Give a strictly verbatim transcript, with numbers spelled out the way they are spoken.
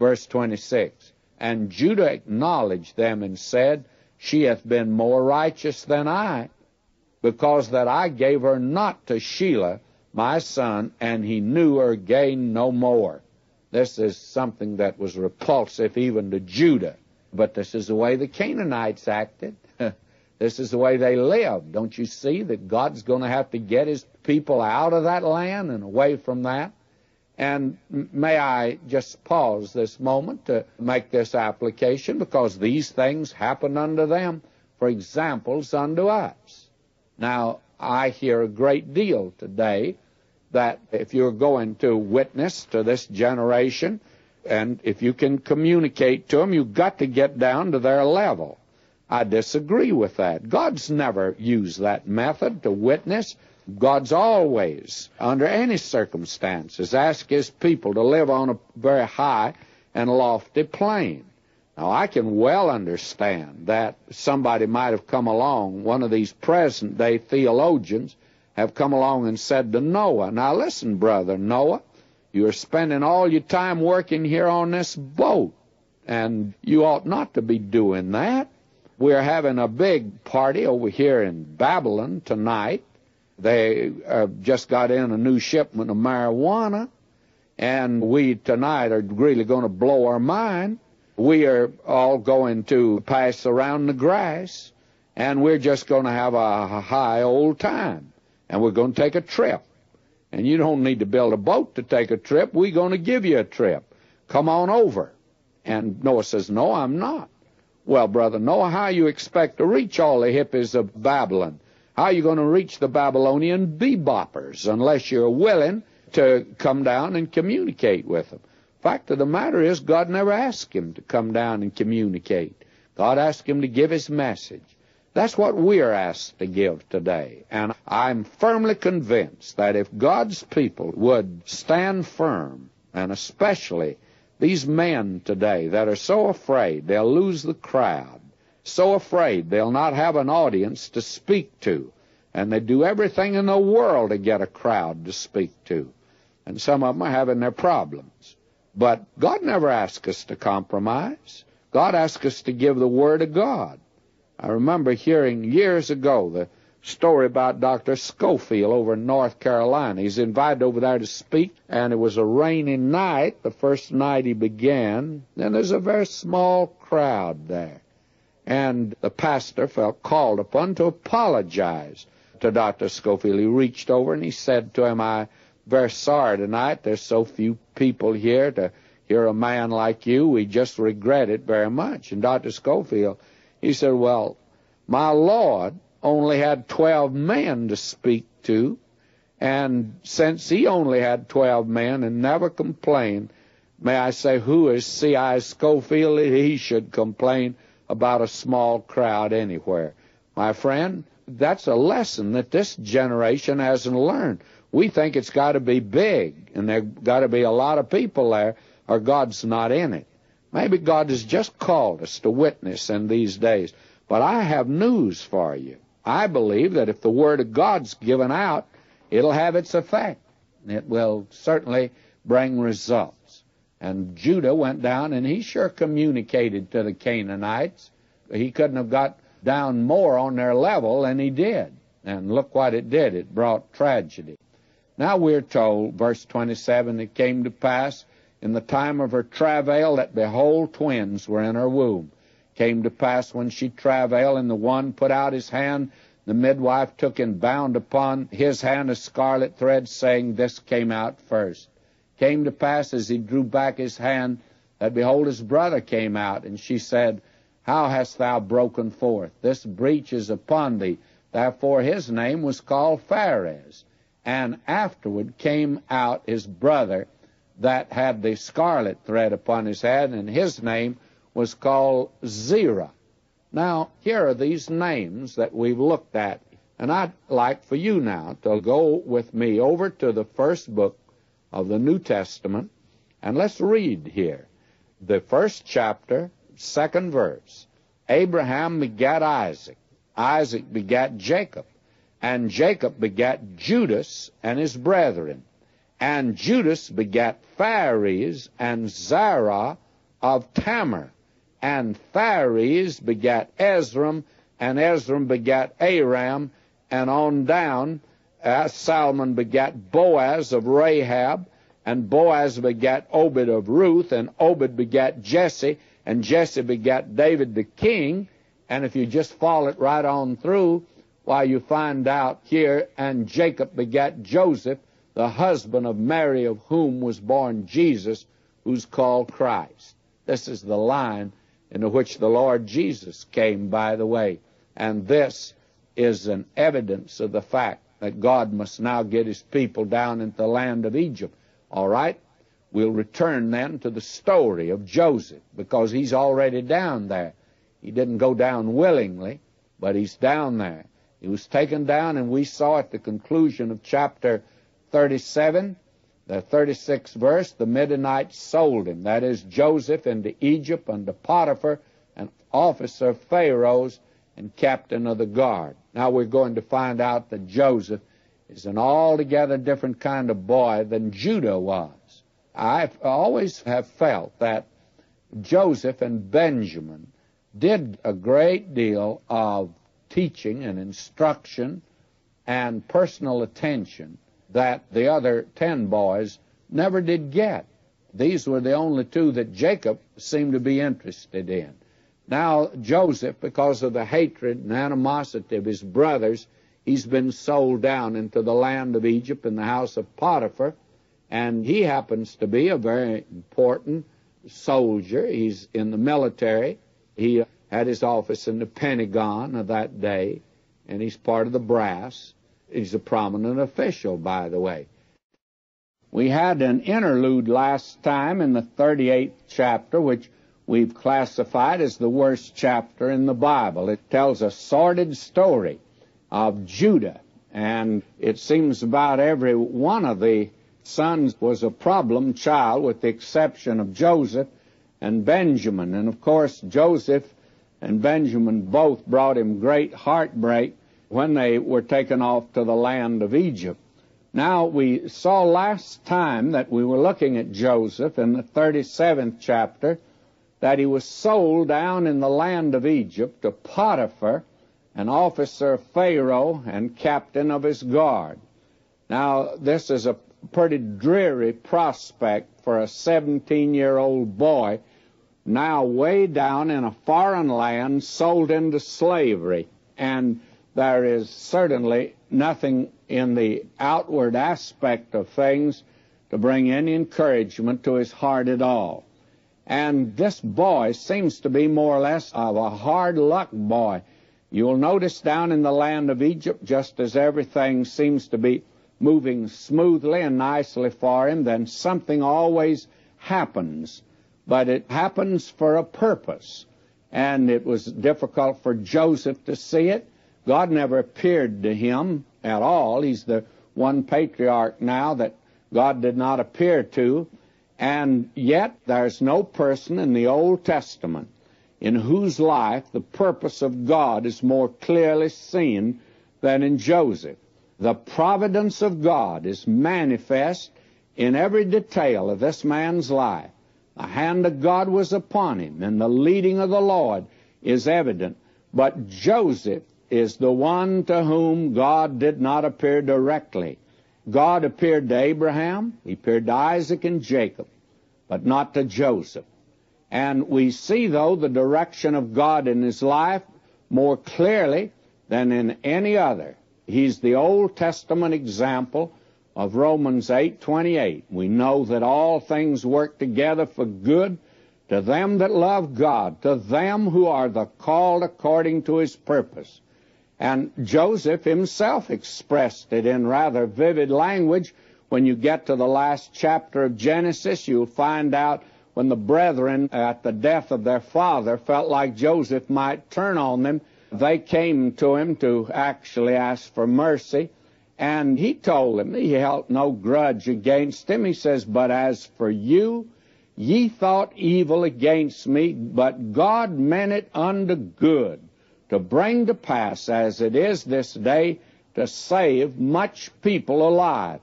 Verse twenty-six, and Judah acknowledged them and said, She hath been more righteous than I, because that I gave her not to Shelah, my son, and he knew her gain no more. This is something that was repulsive even to Judah. But this is the way the Canaanites acted. This is the way they lived. Don't you see that God's going to have to get his people out of that land and away from that? And may I just pause this moment to make this application, because these things happened unto them for examples unto us. Now, I hear a great deal today that if you're going to witness to this generation, and if you can communicate to them, you've got to get down to their level. I disagree with that. God's never used that method to witness. God's always, under any circumstances, asked his people to live on a very high and lofty plane. Now, I can well understand that somebody might have come along, one of these present-day theologians have come along and said to Noah, now listen, brother Noah, you are spending all your time working here on this boat, and you ought not to be doing that. We're having a big party over here in Babylon tonight. They uh, just got in a new shipment of marijuana, and we tonight are really going to blow our mind. We are all going to pass around the grass, and we're just going to have a high old time, and we're going to take a trip. And you don't need to build a boat to take a trip. We're going to give you a trip. Come on over. And Noah says, no, I'm not. Well, brother Noah, how you expect to reach all the hippies of Babylon? How are you going to reach the Babylonian beboppers unless you're willing to come down and communicate with them? Fact of the matter is, God never asked him to come down and communicate. God asked him to give his message. That's what we're asked to give today, and I'm firmly convinced that if God's people would stand firm, and especially these men today that are so afraid they'll lose the crowd, so afraid they'll not have an audience to speak to, and they do everything in the world to get a crowd to speak to, and some of them are having their problems. But God never asked us to compromise. God asked us to give the Word of God. I remember hearing years ago the story about Doctor Scofield over in North Carolina. He's invited over there to speak, and it was a rainy night, the first night he began, and there's a very small crowd there. And the pastor felt called upon to apologize to Doctor Scofield. He reached over and he said to him, I'm very sorry tonight. There's so few people here to hear a man like you. We just regret it very much. And Doctor Scofield, he said, well, my Lord only had twelve men to speak to, and since he only had twelve men and never complained, may I say, who is C I Scofield that he should complain about a small crowd anywhere? My friend, that's a lesson that this generation hasn't learned. We think it's got to be big, and there's got to be a lot of people there, or God's not in it. Maybe God has just called us to witness in these days. But I have news for you. I believe that if the Word of God's given out, it'll have its effect. It will certainly bring results. And Judah went down, and he sure communicated to the Canaanites. He couldn't have got down more on their level than he did. And look what it did. It brought tragedy. Now we're told, verse twenty-seven, it came to pass, in the time of her travail, that behold, twins were in her womb. Came to pass when she travailed, and the one put out his hand, the midwife took and bound upon his hand a scarlet thread, saying, This came out first. Came to pass as he drew back his hand, that behold, his brother came out, and she said, How hast thou broken forth? This breach is upon thee. Therefore his name was called Pharez. And afterward came out his brother, that had the scarlet thread upon his head, and his name was called Zerah. Now, here are these names that we've looked at, and I'd like for you now to go with me over to the first book of the New Testament, and let's read here. The first chapter, second verse, Abraham begat Isaac, Isaac begat Jacob, and Jacob begat Judas and his brethren. And Judas begat Pharez, and Zerah, of Tamar. And Pharez begat Esrom, and Esrom begat Aram, and on down uh, Salmon begat Boaz of Rahab, and Boaz begat Obed of Ruth, and Obed begat Jesse, and Jesse begat David the king. And if you just follow it right on through, why, you find out here, and Jacob begat Joseph, the husband of Mary, of whom was born Jesus, who's called Christ. This is the line into which the Lord Jesus came, by the way. And this is an evidence of the fact that God must now get his people down into the land of Egypt. All right? We'll return then to the story of Joseph, because he's already down there. He didn't go down willingly, but he's down there. He was taken down, and we saw at the conclusion of chapter thirty-seven, the thirty-sixth verse, the Midianites sold him, that is, Joseph, into Egypt under Potiphar, an officer of Pharaoh's and captain of the guard. Now we're going to find out that Joseph is an altogether different kind of boy than Judah was. I always have felt that Joseph and Benjamin did a great deal of teaching and instruction and personal attention that the other ten boys never did get. These were the only two that Jacob seemed to be interested in. Now, Joseph, because of the hatred and animosity of his brothers, he's been sold down into the land of Egypt in the house of Potiphar, and he happens to be a very important soldier. He's in the military. He had his office in the Pentagon of that day, and he's part of the brass. He's a prominent official, by the way. We had an interlude last time in the thirty-eighth chapter, which we've classified as the worst chapter in the Bible. It tells a sordid story of Judah, and it seems about every one of the sons was a problem child, with the exception of Joseph and Benjamin. And, of course, Joseph and Benjamin both brought him great heartbreak when they were taken off to the land of Egypt. Now, we saw last time that we were looking at Joseph in the thirty-seventh chapter, that he was sold down in the land of Egypt to Potiphar, an officer of Pharaoh and captain of his guard. Now, this is a pretty dreary prospect for a seventeen-year-old boy, now way down in a foreign land, sold into slavery. And there is certainly nothing in the outward aspect of things to bring any encouragement to his heart at all. And this boy seems to be more or less of a hard luck boy. You'll notice down in the land of Egypt, just as everything seems to be moving smoothly and nicely for him, then something always happens. But it happens for a purpose. And it was difficult for Joseph to see it. God never appeared to him at all. He's the one patriarch now that God did not appear to. And yet there's no person in the Old Testament in whose life the purpose of God is more clearly seen than in Joseph. The providence of God is manifest in every detail of this man's life. The hand of God was upon him, and the leading of the Lord is evident. But Joseph is the one to whom God did not appear directly. God appeared to Abraham, he appeared to Isaac and Jacob, but not to Joseph. And we see, though, the direction of God in his life more clearly than in any other. He's the Old Testament example of Romans eight twenty-eight. We know that all things work together for good to them that love God, to them who are the called according to his purpose. And Joseph himself expressed it in rather vivid language. When you get to the last chapter of Genesis, you'll find out when the brethren, at the death of their father, felt like Joseph might turn on them, they came to him to actually ask for mercy. And he told them, he held no grudge against him. He says, "But as for you, ye thought evil against me, but God meant it unto good, to bring to pass, as it is this day, to save much people alive."